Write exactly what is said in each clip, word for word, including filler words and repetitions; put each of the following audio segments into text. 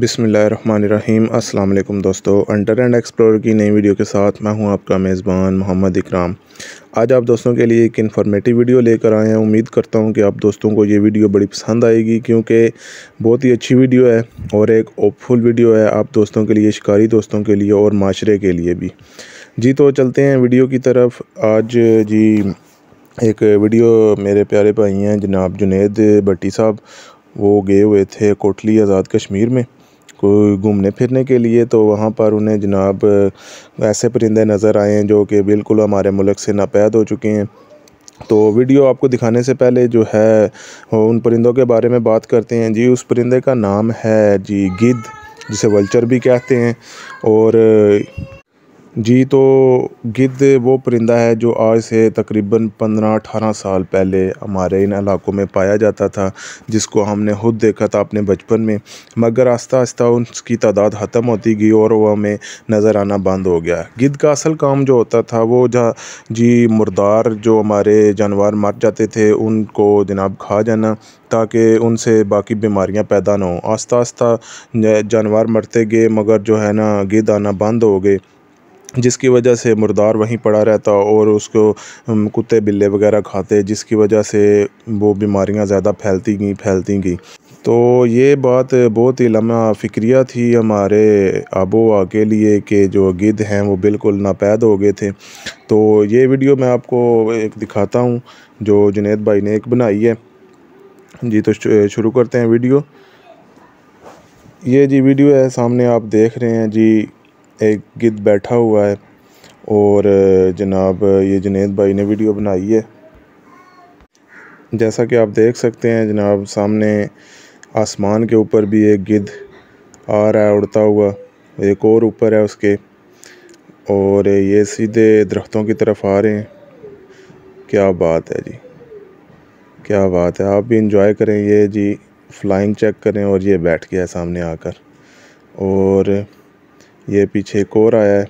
बिस्मिल्लाहिर्रहमानिर्रहीम। अस्सलाम वालेकुम दोस्तों, अंडर एंड एक्सप्लोर की नई वीडियो के साथ मैं हूं आपका मेज़बान मोहम्मद इकराम। आज आप दोस्तों के लिए एक इन्फॉर्मेटिव वीडियो लेकर आए हैं। उम्मीद करता हूं कि आप दोस्तों को ये वीडियो बड़ी पसंद आएगी, क्योंकि बहुत ही अच्छी वीडियो है और एक होपफुल वीडियो है आप दोस्तों के लिए, शिकारी दोस्तों के लिए और माशरे के लिए भी। जी तो चलते हैं वीडियो की तरफ। आज जी एक वीडियो मेरे प्यारे भाई हैं जनाब जुनैद भट्टी साहब, वो गए हुए थे कोटली आज़ाद कश्मीर में कोई घूमने फिरने के लिए। तो वहाँ पर उन्हें जनाब ऐसे परिंदे नज़र आए हैं जो कि बिल्कुल हमारे मुल्क से नापैद हो चुके हैं। तो वीडियो आपको दिखाने से पहले जो है उन परिंदों के बारे में बात करते हैं। जी उस परिंदे का नाम है जी गिद्ध, जिसे वल्चर भी कहते हैं। और जी तो गिद्ध वो परिंदा है जो आज से तकरीबन पंद्रह अठारह साल पहले हमारे इन इलाकों में पाया जाता था, जिसको हमने खुद देखा था अपने बचपन में, मगर आस्ता आस्ता उसकी तादाद ख़त्म होती गई और वह हमें नज़र आना बंद हो गया। गिद्ध का असल काम जो होता था वो जहाँ जी मुर्दार जो हमारे जानवर मर जाते थे उनको जनाब खा जाना, ताकि उनसे बाकी बीमारियां पैदा ना हों। आस्ता आस्ता जानवर मरते गए मगर जो है ना गिद्ध आना बंद हो गए, जिसकी वजह से मुर्दार वहीं पड़ा रहता और उसको कुत्ते बिल्ले वगैरह खाते, जिसकी वजह से वो बीमारियां ज़्यादा फैलती गई फैलती गई तो ये बात बहुत ही लम्हा फ़िक्रिया थी हमारे आबोहवा के लिए कि जो गिद्ध हैं वो बिल्कुल नापैद हो गए थे। तो ये वीडियो मैं आपको एक दिखाता हूँ जो जुनैद भाई ने एक बनाई है। जी तो शुरू करते हैं वीडियो। ये जी वीडियो है, सामने आप देख रहे हैं जी एक गिद्ध बैठा हुआ है और जनाब ये जुनैद भाई ने वीडियो बनाई है। जैसा कि आप देख सकते हैं जनाब सामने आसमान के ऊपर भी एक गिद्ध आ रहा है उड़ता हुआ, एक और ऊपर है उसके, और ये सीधे दरख्तों की तरफ आ रहे हैं। क्या बात है जी, क्या बात है। आप भी इंजॉय करें। ये जी फ्लाइंग चेक करें और ये बैठ गया सामने आकर, और ये पीछे एक और आया है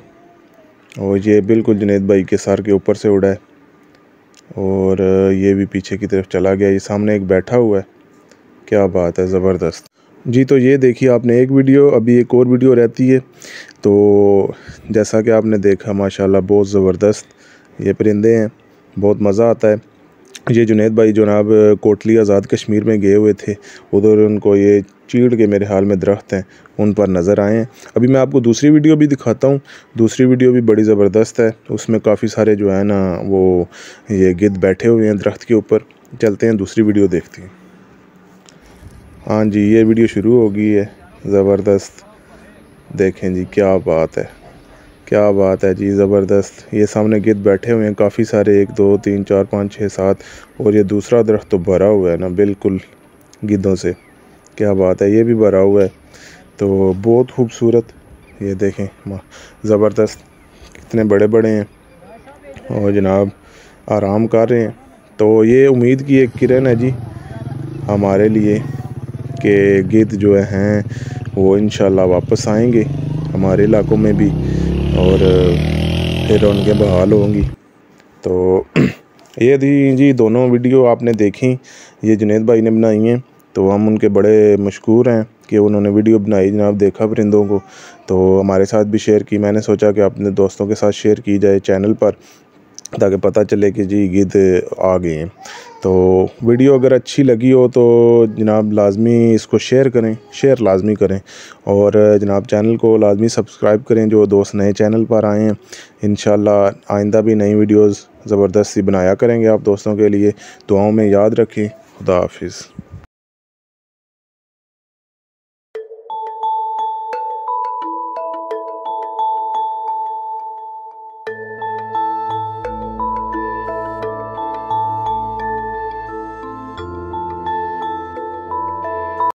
और ये बिल्कुल जुनैद भाई के सर के ऊपर से उड़ा है और ये भी पीछे की तरफ चला गया। ये सामने एक बैठा हुआ है। क्या बात है, ज़बरदस्त। जी तो ये देखिए आपने एक वीडियो, अभी एक और वीडियो रहती है। तो जैसा कि आपने देखा माशाल्लाह बहुत ज़बरदस्त ये परिंदे हैं, बहुत मज़ा आता है। ये जुनैद भाई जनाब कोटली आज़ाद कश्मीर में गए हुए थे, उधर उनको ये चीड़ के मेरे हाल में दरख्त हैं उन पर नज़र आए हैं। अभी मैं आपको दूसरी वीडियो भी दिखाता हूँ, दूसरी वीडियो भी बड़ी ज़बरदस्त है, उसमें काफ़ी सारे जो है ना वो ये गिद्ध बैठे हुए हैं दरख्त के ऊपर। चलते हैं दूसरी वीडियो देखते हैं। हाँ जी ये वीडियो शुरू हो गई है, ज़बरदस्त। देखें जी क्या बात है, क्या बात है जी, ज़बरदस्त। ये सामने गिद्ध बैठे हुए हैं काफ़ी सारे, एक दो तीन चार पाँच छः सात, और ये दूसरा दरख्त तो भरा हुआ है ना बिल्कुल गिद्धों से। क्या बात है, ये भी भरा हुआ है। तो बहुत खूबसूरत, ये देखें ज़बरदस्त कितने बड़े बड़े हैं और जनाब आराम कर रहे हैं। तो ये उम्मीद की एक किरण है जी हमारे लिए कि गिद्ध जो हैं वो इंशाल्लाह वापस आएंगे हमारे इलाकों में भी और फिर उनके बहाल होंगी। तो ये थी जी दोनों वीडियो आपने देखी, ये जुनैद भाई ने बनाई हैं। तो हम उनके बड़े मशकूर हैं कि उन्होंने वीडियो बनाई जनाब, देखा परिंदों को तो हमारे साथ भी शेयर की। मैंने सोचा कि अपने दोस्तों के साथ शेयर की जाए चैनल पर, ताकि पता चले कि जी गिद्ध आ गए हैं। तो वीडियो अगर अच्छी लगी हो तो जनाब लाजमी इसको शेयर करें, शेयर लाजमी करें, और जनाब चैनल को लाजमी सब्सक्राइब करें जो दोस्त नए चैनल पर आए हैं। इंशाल्लाह आइंदा भी नई वीडियोस ज़बरदस्ती बनाया करेंगे आप दोस्तों के लिए। दुआओं में याद रखें। खुदा हाफिज़।